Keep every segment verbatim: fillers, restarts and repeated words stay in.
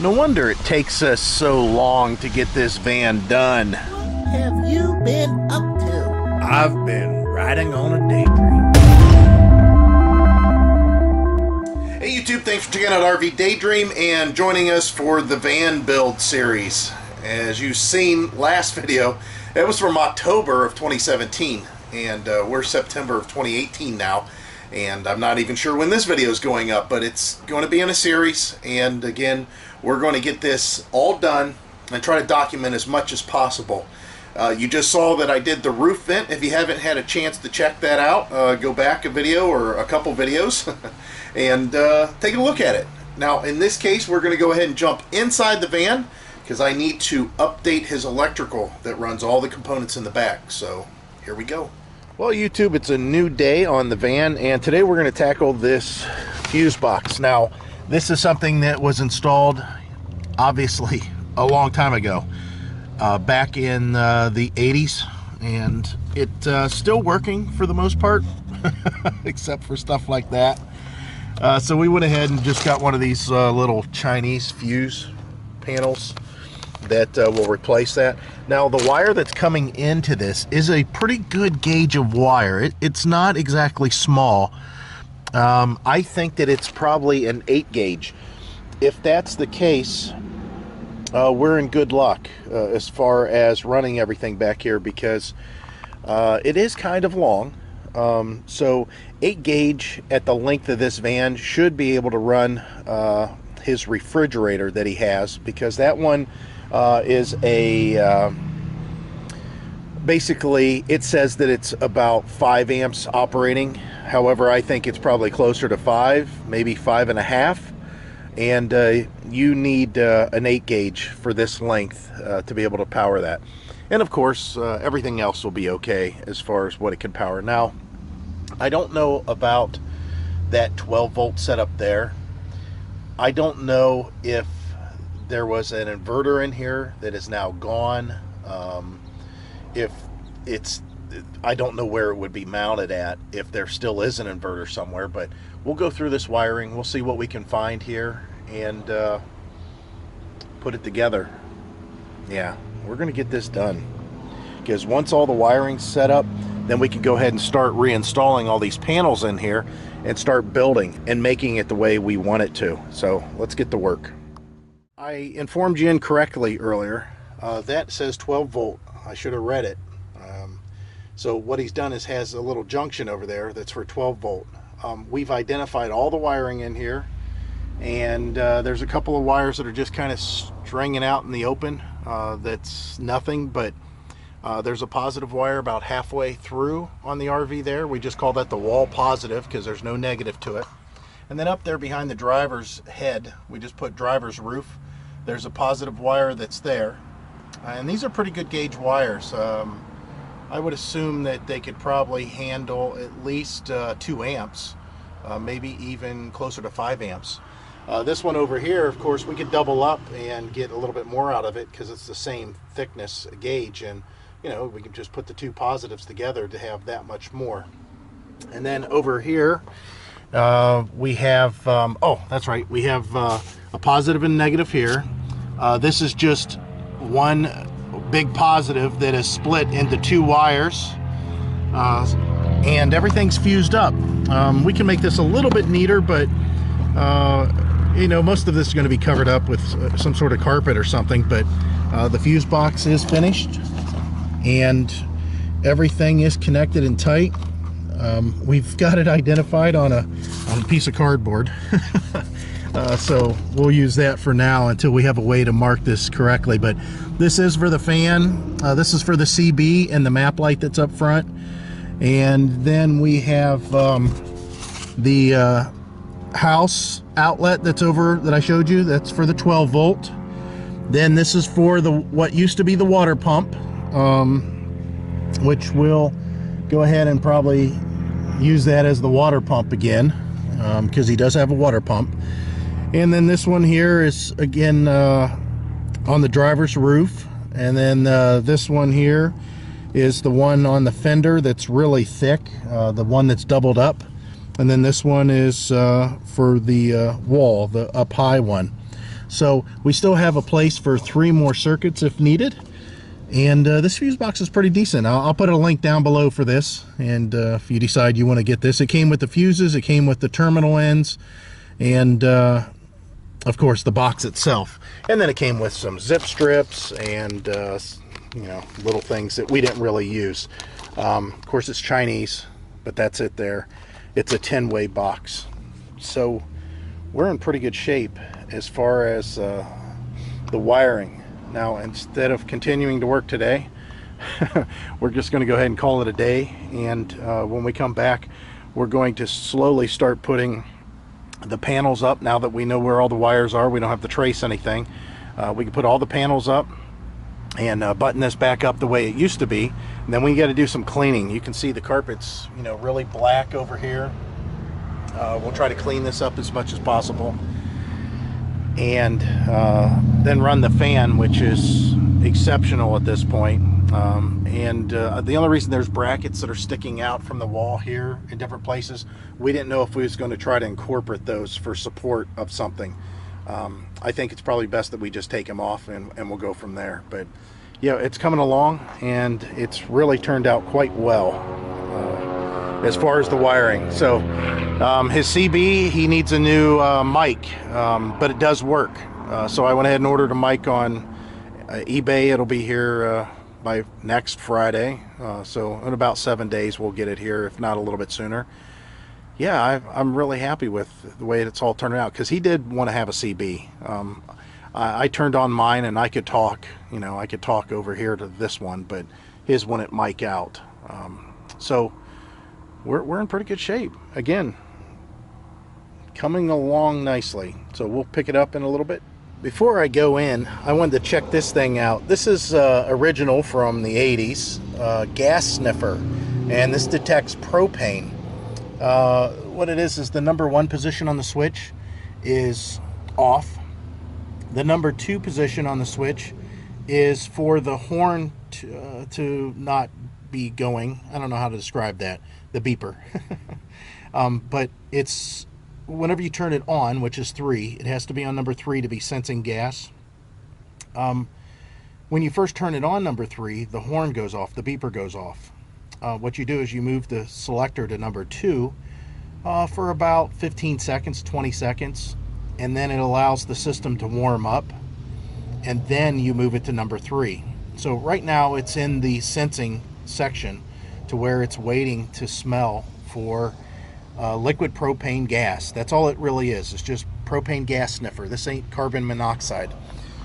No wonder it takes us so long to get this van done. What have you been up to? I've been riding on a daydream. Hey YouTube, thanks for checking out R V Daydream and joining us for the van build series. As you've seen last video, it was from October of twenty seventeen, and uh, we're September of twenty eighteen now, and I'm not even sure when this video is going up, but it's going to be in a series, and again, we're going to get this all done and try to document as much as possible. Uh, you just saw that I did the roof vent. If you haven't had a chance to check that out, uh, go back a video or a couple videos and uh, take a look at it. Now, in this case, we're going to go ahead and jump inside the van, because I need to update his electrical that runs all the components in the back. So here we go. Well, YouTube, it's a new day on the van, and today we're going to tackle this fuse box. Now, this is something that was installed obviously a long time ago, uh, back in uh, the eighties, and it's uh, still working for the most part except for stuff like that. Uh, so we went ahead and just got one of these uh, little Chinese fuse panels that uh, will replace that. Now, the wire that's coming into this is a pretty good gauge of wire. It, it's not exactly small. Um, I think that it's probably an eight gauge. If that's the case, uh, we're in good luck uh, as far as running everything back here, because uh, it is kind of long. Um, so eight gauge at the length of this van should be able to run uh, his refrigerator that he has, because that one Uh, is a uh, basically it says that it's about five amps operating. However, I think it's probably closer to five, maybe five and a half, and uh, you need uh, an eight gauge for this length uh, to be able to power that. And of course, uh, everything else will be okay as far as what it can power. Now, I don't know about that twelve volt setup there. I don't know if there was an inverter in here that is now gone. Um, if it's, I don't know where it would be mounted at, if there still is an inverter somewhere, but we'll go through this wiring. We'll see what we can find here and uh, put it together. Yeah, we're gonna get this done, because once all the wiring's set up, then we can go ahead and start reinstalling all these panels in here and start building and making it the way we want it to. So let's get to work. I informed you incorrectly earlier. Uh, that says twelve volt. I should have read it. Um, so what he's done is has a little junction over there that's for twelve volt. Um, we've identified all the wiring in here, and uh, there's a couple of wires that are just kind of stringing out in the open. Uh, that's nothing, but uh, there's a positive wire about halfway through on the R V there. We just call that the wall positive, because there's no negative to it. And then up there behind the driver's head, we just put driver's roof. There's a positive wire that's there, uh, and these are pretty good gauge wires. um, I would assume that they could probably handle at least uh, two amps, uh, maybe even closer to five amps. Uh, this one over here, of course, we could double up and get a little bit more out of it, because it's the same thickness gauge, and you know, we can just put the two positives together to have that much more. And then over here uh, we have um, oh, that's right, we have uh, a positive and negative here. Uh, this is just one big positive that is split into two wires, uh, and everything's fused up. Um, we can make this a little bit neater, but uh, you know, most of this is going to be covered up with some sort of carpet or something. But uh, the fuse box is finished, and everything is connected and tight. Um, we've got it identified on a, on a piece of cardboard. Uh, so we'll use that for now until we have a way to mark this correctly. But this is for the fan, uh, this is for the C B and the map light that's up front, and then we have um, the uh, house outlet that's over, that I showed you, that's for the twelve volt. Then this is for the what used to be the water pump, um, which we'll go ahead and probably use that as the water pump again, because um, he does have a water pump. And then this one here is again uh, on the driver's roof, and then uh, this one here is the one on the fender that's really thick, uh, the one that's doubled up, and then this one is uh, for the uh, wall, the up high one. So we still have a place for three more circuits if needed. And uh, this fuse box is pretty decent. I'll, I'll put a link down below for this. And uh, if you decide you want to get this, it came with the fuses, it came with the terminal ends, and uh, of course the box itself. And then it came with some zip strips and uh, you know, little things that we didn't really use. Um, of course, it's Chinese, but that's it there. It's a ten-way box. So we're in pretty good shape as far as uh, the wiring. Now, instead of continuing to work today, we're just going to go ahead and call it a day. And uh, when we come back, we're going to slowly start putting the panels up. Now that we know where all the wires are, we don't have to trace anything. Uh, we can put all the panels up and uh, button this back up the way it used to be. And then we got to do some cleaning. You can see the carpet's, you know, really black over here. Uh, we'll try to clean this up as much as possible. And uh, then run the fan, which is exceptional at this point. Um, and uh, the only reason there's brackets that are sticking out from the wall here in different places, we didn't know if we was going to try to incorporate those for support of something. Um, I think it's probably best that we just take them off and, and we'll go from there. But yeah, it's coming along and it's really turned out quite well uh, as far as the wiring. So um, his C B, he needs a new uh, mic, um, but it does work. Uh, so I went ahead and ordered a mic on uh, eBay. It'll be here uh, by next Friday. Uh, so in about seven days, we'll get it here, if not a little bit sooner. Yeah, I've, I'm really happy with the way it's all turned out, because he did want to have a C B. Um, I, I turned on mine and I could talk, you know, I could talk over here to this one, but his wouldn't mic out. Um, so we're, we're in pretty good shape. Again, coming along nicely. So we'll pick it up in a little bit. Before I go in, I wanted to check this thing out. This is uh, original from the eighties, uh, gas sniffer, and this detects propane. Uh, what it is is the number one position on the switch is off. The number two position on the switch is for the horn to, uh, to not be going. I don't know how to describe that, the beeper. um, but it's whenever you turn it on, which is three, it has to be on number three to be sensing gas. Um, when you first turn it on number three, the horn goes off, the beeper goes off. Uh, what you do is you move the selector to number two uh, for about fifteen seconds, twenty seconds, and then it allows the system to warm up, and then you move it to number three. So right now it's in the sensing section to where it's waiting to smell for Uh, liquid propane gas. That's all it really is. It's just propane gas sniffer. This ain't carbon monoxide.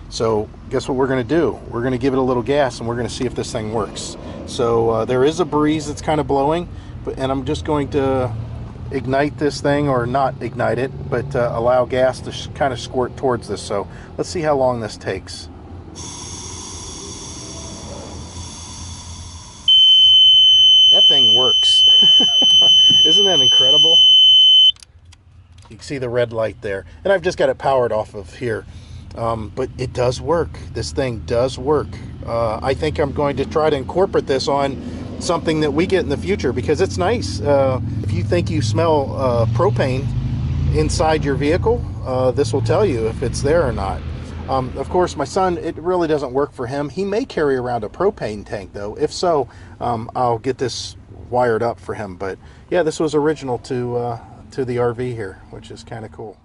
So guess what we're going to do? We're going to give it a little gas and we're going to see if this thing works. So uh, there is a breeze that's kind of blowing, but, and I'm just going to ignite this thing, or not ignite it, but uh, allow gas to kind of squirt towards this. So let's see how long this takes. That thing works. Isn't that incredible? You can see the red light there. And I've just got it powered off of here. Um, but it does work. This thing does work. Uh, I think I'm going to try to incorporate this on something that we get in the future, because it's nice. Uh, if you think you smell uh, propane inside your vehicle, uh, this will tell you if it's there or not. Um, of course, my son, it really doesn't work for him. He may carry around a propane tank, though. If so, um, I'll get this wired up for him. But yeah, this was original to uh, to the R V here, which is kind of cool.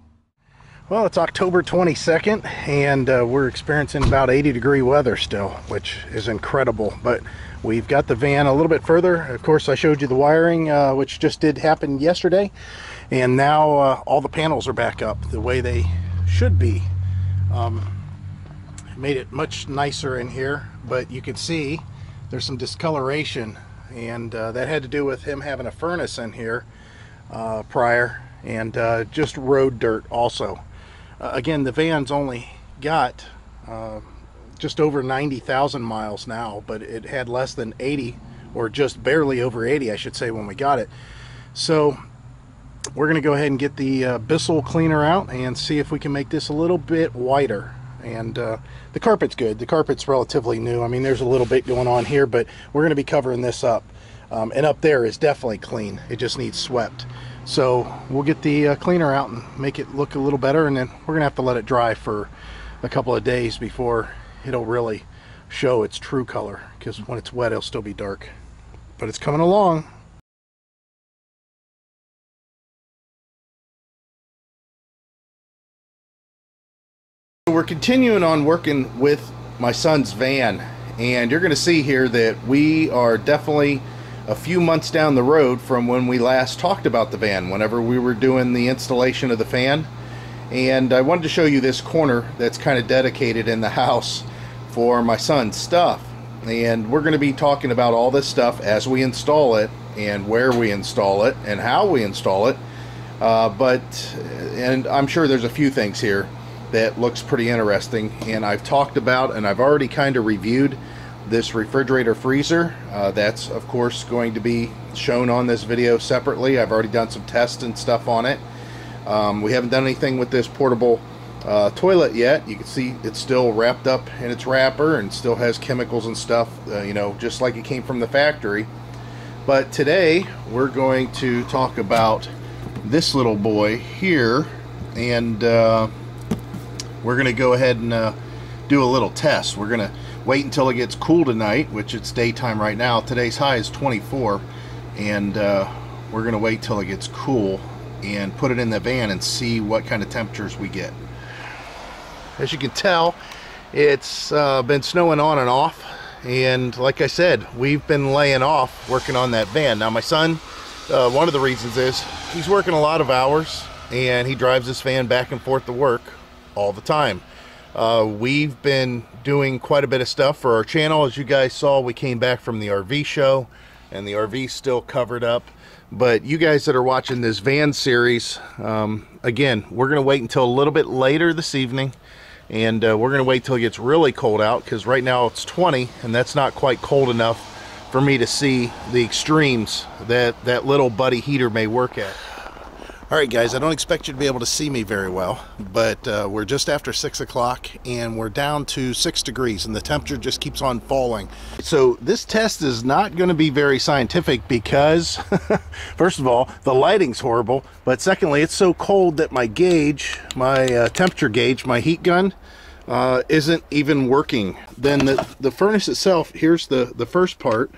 Well, it's October twenty-second, and uh, we're experiencing about eighty degree weather still, which is incredible. But we've got the van a little bit further. Of course, I showed you the wiring, uh, which just did happen yesterday, and now uh, all the panels are back up the way they should be. Um, made it much nicer in here, but you can see there's some discoloration. And uh, that had to do with him having a furnace in here uh, prior, and uh, just road dirt also. Uh, again, the van's only got uh, just over ninety thousand miles now, but it had less than eighty, or just barely over eighty, I should say, when we got it. So we're going to go ahead and get the uh, Bissell cleaner out and see if we can make this a little bit whiter. And uh, the carpet's good. The carpet's relatively new. I mean, there's a little bit going on here, but we're going to be covering this up. Um, and up there is definitely clean. It just needs swept. So we'll get the uh, cleaner out and make it look a little better, and then we're gonna have to let it dry for a couple of days before it'll really show its true color, because when it's wet it'll still be dark. But it's coming along. We're continuing on working with my son's van, and you're gonna see here that we are definitely a few months down the road from when we last talked about the van, whenever we were doing the installation of the fan. And I wanted to show you this corner that's kind of dedicated in the house for my son's stuff, and we're going to be talking about all this stuff as we install it and where we install it and how we install it, uh, but and I'm sure there's a few things here that looks pretty interesting. And I've talked about, and I've already kind of reviewed this refrigerator freezer. Uh, that's of course going to be shown on this video separately. I've already done some tests and stuff on it. Um, we haven't done anything with this portable uh, toilet yet. You can see it's still wrapped up in its wrapper and still has chemicals and stuff, uh, you know, just like it came from the factory. But today we're going to talk about this little boy here, and uh, we're gonna go ahead and uh, do a little test. We're gonna wait until it gets cool tonight, which it's daytime right now. Today's high is twenty-four, and uh, we're gonna wait till it gets cool and put it in the van and see what kind of temperatures we get. As you can tell, it's uh, been snowing on and off, and like I said, we've been laying off working on that van. Now my son, uh, one of the reasons is he's working a lot of hours, and he drives this van back and forth to work all the time. Uh, we've been doing quite a bit of stuff for our channel. As you guys saw, we came back from the R V show and the R V's still covered up. But you guys that are watching this van series, um, again, we're gonna wait until a little bit later this evening, and uh, we're gonna wait till it gets really cold out, because right now it's twenty, and that's not quite cold enough for me to see the extremes that that Little Buddy heater may work at. Alright guys, I don't expect you to be able to see me very well, but uh, we're just after six o'clock, and we're down to six degrees, and the temperature just keeps on falling. So this test is not going to be very scientific because, first of all, the lighting's horrible, but secondly, it's so cold that my gauge, my uh, temperature gauge, my heat gun, uh, isn't even working. Then the, the furnace itself, here's the, the first part.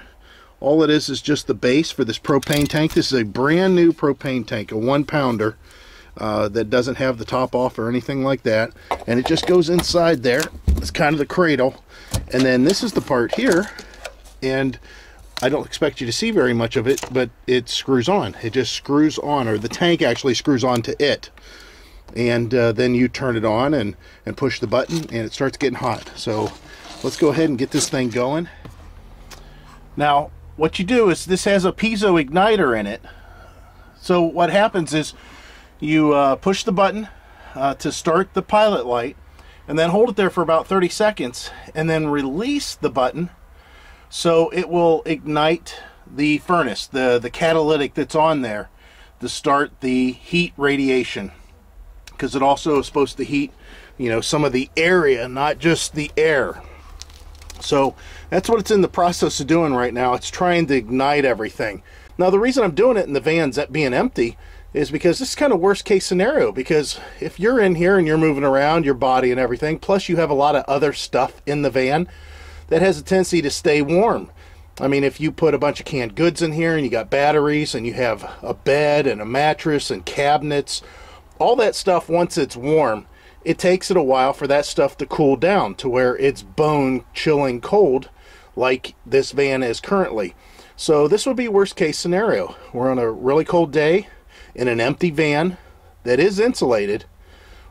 All it is is just the base for this propane tank. This is a brand new propane tank, a one pounder, uh, that doesn't have the top off or anything like that. And it just goes inside there. It's kind of the cradle. And then this is the part here. And I don't expect you to see very much of it, but it screws on. It just screws on, or the tank actually screws on to it. And uh, then you turn it on and, and push the button, and it starts getting hot. So let's go ahead and get this thing going. Now, what you do is, this has a piezo igniter in it, so what happens is you uh, push the button uh, to start the pilot light, and then hold it there for about thirty seconds, and then release the button so it will ignite the furnace, the, the catalytic that's on there to start the heat radiation, because it also is supposed to heat, you know, some of the area, not just the air. So that's what it's in the process of doing right now. It's trying to ignite everything. Now the reason I'm doing it in the van's being empty is because this is kind of worst case scenario, because if you're in here and you're moving around your body and everything, plus you have a lot of other stuff in the van that has a tendency to stay warm. I mean, if you put a bunch of canned goods in here, and you got batteries, and you have a bed and a mattress and cabinets, all that stuff, once it's warm, it takes it a while for that stuff to cool down to where it's bone chilling cold like this van is currently. So this would be worst case scenario. We're on a really cold day in an empty van that is insulated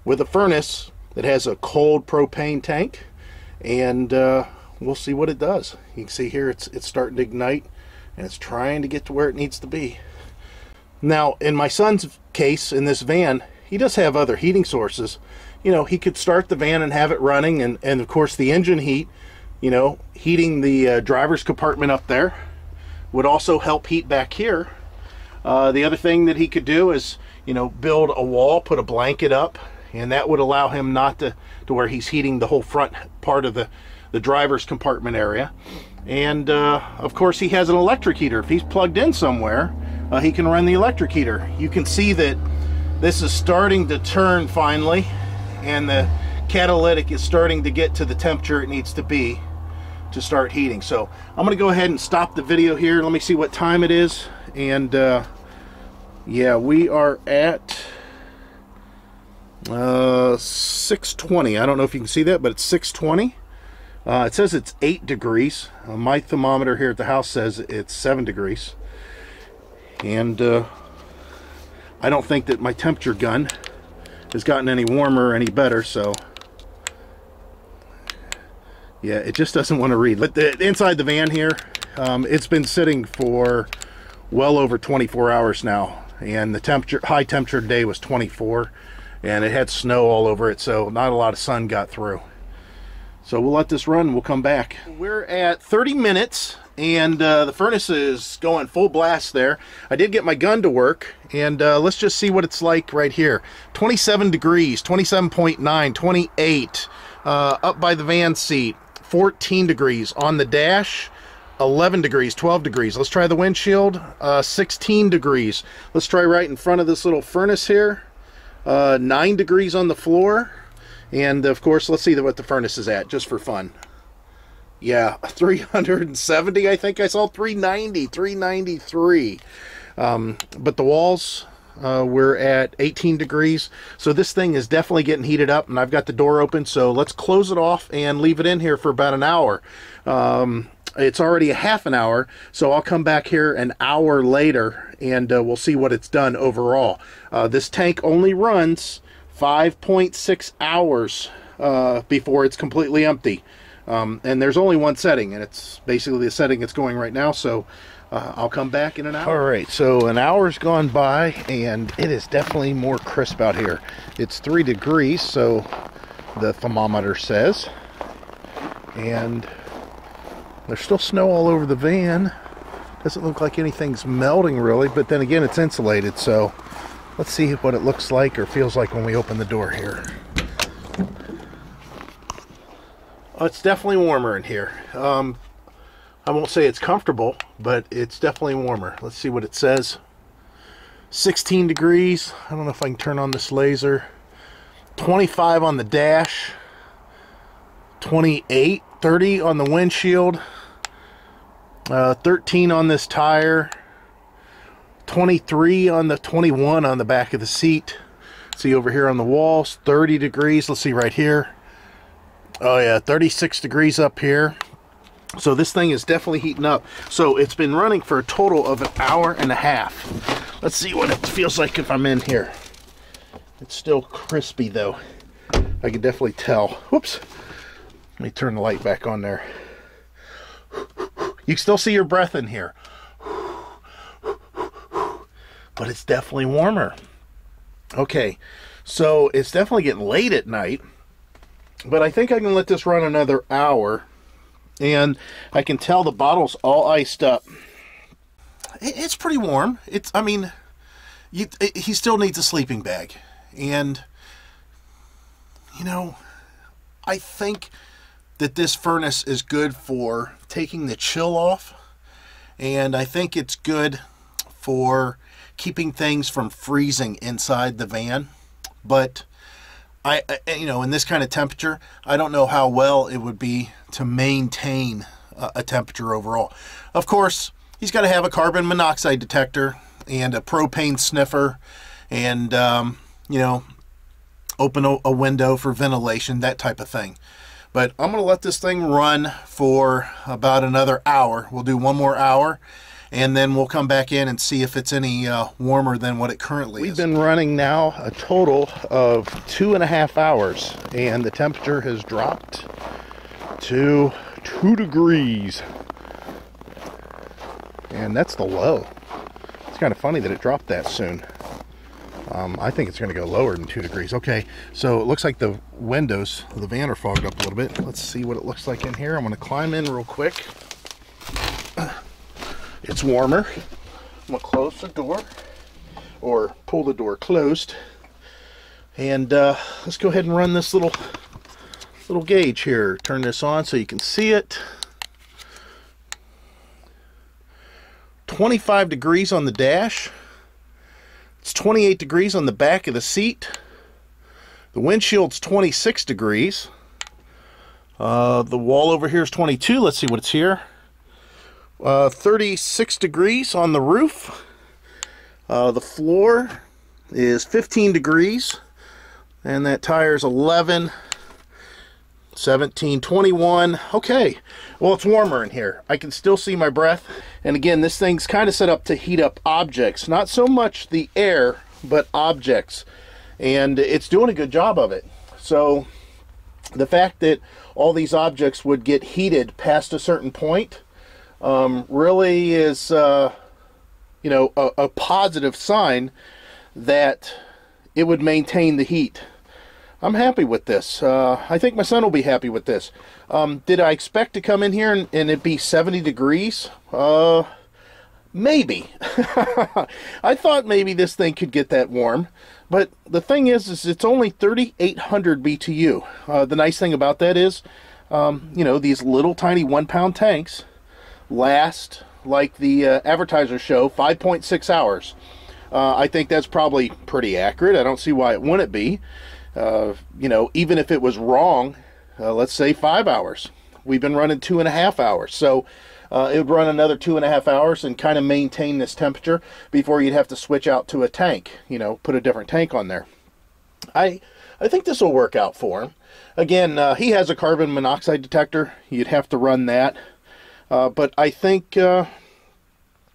with a furnace that has a cold propane tank, and uh, we'll see what it does. You can see here it's, it's starting to ignite, and it's trying to get to where it needs to be. Now in my son's case, in this van, he does have other heating sources. You know, he could start the van and have it running, and, and of course the engine heat, you know, heating the uh, driver's compartment up there would also help heat back here. Uh, the other thing that he could do is, you know, build a wall, put a blanket up, and that would allow him not to, to where he's heating the whole front part of the, the driver's compartment area. And uh, of course he has an electric heater. If he's plugged in somewhere, uh, he can run the electric heater. You can see that this is starting to turn finally, and the catalytic is starting to get to the temperature it needs to be to start heating. So I'm gonna go ahead and stop the video here. Let me see what time it is. And uh, yeah, we are at uh, six twenty. I don't know if you can see that, but it's six twenty. Uh, it says it's eight degrees. Uh, my thermometer here at the house says it's seven degrees. And uh, I don't think that my temperature gun has gotten any warmer or any better, so yeah, it just doesn't want to read. But the, inside the van here, um, it's been sitting for well over twenty-four hours now, and the temperature, high temperature today was twenty-four, and it had snow all over it, so not a lot of sun got through. So we'll let this run and we'll come back. We're at thirty minutes, and uh, the furnace is going full blast there. I did get my gun to work, and uh, let's just see what it's like right here. twenty-seven degrees, twenty-seven point nine, twenty-eight, uh, up by the van seat, fourteen degrees. On the dash, eleven degrees, twelve degrees. Let's try the windshield, uh, sixteen degrees. Let's try right in front of this little furnace here, uh, nine degrees on the floor. And of course, let's see what the furnace is at, just for fun. Yeah, three hundred seventy, I think I saw three ninety, three ninety-three. Um, but the walls, uh, we're at eighteen degrees. So this thing is definitely getting heated up, and I've got the door open. So let's close it off and leave it in here for about an hour. Um, it's already a half an hour, so I'll come back here an hour later, and uh, we'll see what it's done overall. Uh, this tank only runs five point six hours uh, before it's completely empty, um, and there's only one setting, and it's basically the setting it's going right now. So uh, I'll come back in an hour. All right, so an hour's gone by, and it is definitely more crisp out here. It's three degrees, so the thermometer says, and there's still snow all over the van. Doesn't look like anything's melting really, but then again, it's insulated, so let's see what it looks like or feels like when we open the door here. Oh, it's definitely warmer in here. Um, I won't say it's comfortable, but it's definitely warmer. Let's see what it says. sixteen degrees. I don't know if I can turn on this laser. twenty-five on the dash. twenty-eight. thirty on the windshield. Uh, thirteen on this tire. twenty-three on the twenty-one on the back of the seat. See over here on the walls, thirty degrees. Let's see right here. Oh yeah, thirty-six degrees up here. So this thing is definitely heating up. So it's been running for a total of an hour and a half. Let's see what it feels like if I'm in here. It's still crispy though. I can definitely tell. Whoops. Let me turn the light back on there. You can still see your breath in here, but it's definitely warmer. Okay, so it's definitely getting late at night, but I think I can let this run another hour, and I can tell the bottle's all iced up. It's pretty warm. It's, I mean, you, it, he still needs a sleeping bag, and you know, I think that this furnace is good for taking the chill off, and I think it's good for keeping things from freezing inside the van. But I, I you know, in this kind of temperature, I don't know how well it would be to maintain a, a temperature overall. Of course, he's got to have a carbon monoxide detector and a propane sniffer, and um, you know, open a, a window for ventilation, that type of thing. But I'm gonna let this thing run for about another hour. We'll do one more hour, and then we'll come back in and see if it's any uh, warmer than what it currently is. We've been running now a total of two and a half hours, and the temperature has dropped to two degrees. And that's the low. It's kind of funny that it dropped that soon. Um, I think it's gonna go lower than two degrees. Okay, so it looks like the windows of the van are fogged up a little bit. Let's see what it looks like in here. I'm gonna climb in real quick. It's warmer. I'm gonna close the door, or pull the door closed, and uh, let's go ahead and run this little little gauge here. Turn this on so you can see it. twenty-five degrees on the dash. It's twenty-eight degrees on the back of the seat. The windshield's twenty-six degrees. Uh, the wall over here is twenty-two. Let's see what's here. Uh, thirty-six degrees on the roof. Uh, the floor is fifteen degrees. And that tire's eleven, seventeen, twenty-one. Okay, well, it's warmer in here. I can still see my breath. And again, this thing's kind of set up to heat up objects, not so much the air, but objects. And it's doing a good job of it. So the fact that all these objects would get heated past a certain point um, really is, uh, you know, a, a positive sign that it would maintain the heat. I'm happy with this. Uh, I think my son will be happy with this. Um, did I expect to come in here and, and it be seventy degrees? Uh, maybe. I thought maybe this thing could get that warm. But the thing is, is it's only thirty-eight hundred B T U. Uh, the nice thing about that is, um, you know, these little tiny one pound tanks last, like the uh, advertisers show, five point six hours. Uh, I think that's probably pretty accurate. I don't see why it wouldn't be. Uh, you know, even if it was wrong, uh, let's say five hours. We've been running two and a half hours. So uh, it would run another two and a half hours and kind of maintain this temperature before you'd have to switch out to a tank, you know, put a different tank on there. I, I think this will work out for him. Again, uh, he has a carbon monoxide detector. You'd have to run that. Uh, but I think uh,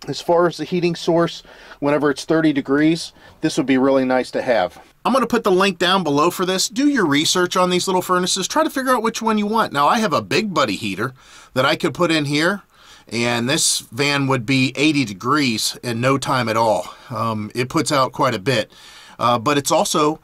as far as the heating source, whenever it's thirty degrees, this would be really nice to have. I'm going to put the link down below for this. Do your research on these little furnaces. Try to figure out which one you want. Now, I have a Big Buddy heater that I could put in here, and this van would be eighty degrees in no time at all. Um, it puts out quite a bit, uh, but it's also,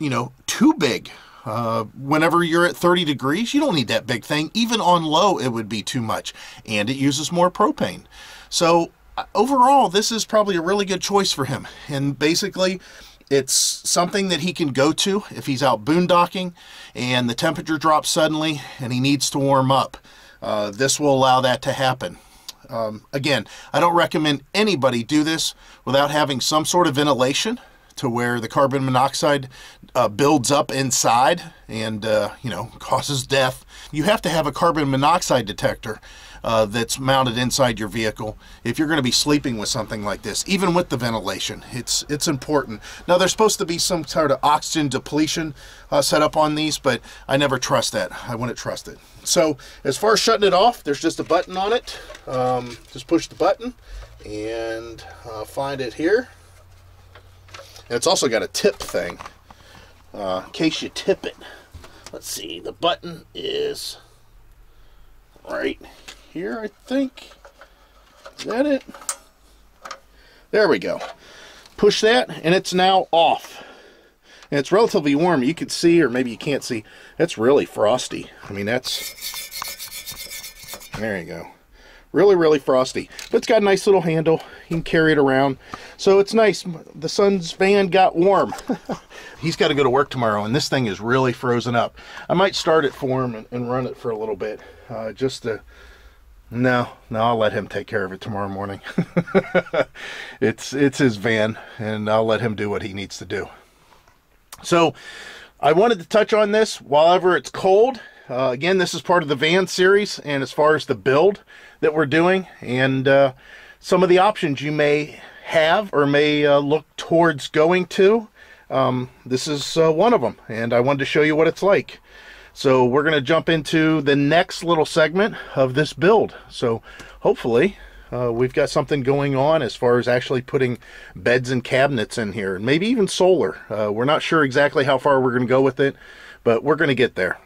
you know, too big. Uh, whenever you're at thirty degrees, you don't need that big thing. Even on low, it would be too much, and it uses more propane. So overall, this is probably a really good choice for him, and basically, it's something that he can go to if he's out boondocking and the temperature drops suddenly and he needs to warm up. Uh, this will allow that to happen. Um, again, I don't recommend anybody do this without having some sort of ventilation to where the carbon monoxide uh, builds up inside and, uh, you know, causes death. You have to have a carbon monoxide detector Uh, that's mounted inside your vehicle if you're going to be sleeping with something like this. Even with the ventilation, it's it's important. Now, there's supposed to be some sort of oxygen depletion uh, set up on these, but I never trust that. I wouldn't trust it. So as far as shutting it off, there's just a button on it. Um, just push the button and uh, find it here. And it's also got a tip thing uh, in case you tip it. Let's see, the button is right here, I think. Is that it? There we go. Push that and it's now off. And it's relatively warm. You can see, or maybe you can't see, it's really frosty. I mean, that's, there you go. Really, really frosty. But it's got a nice little handle. You can carry it around. So it's nice. The son's van got warm. He's got to go to work tomorrow, and this thing is really frozen up. I might start it for him and, and run it for a little bit. Uh, just to... No, no, I'll let him take care of it tomorrow morning. it's it's his van, and I'll let him do what he needs to do. So I wanted to touch on this while ever it's cold. Uh, again, this is part of the van series, and as far as the build that we're doing, and uh, some of the options you may have or may uh, look towards going to, um, this is uh, one of them, and I wanted to show you what it's like. So we're going to jump into the next little segment of this build. So hopefully uh, we've got something going on as far as actually putting beds and cabinets in here, and maybe even solar. Uh, we're not sure exactly how far we're going to go with it, but we're going to get there.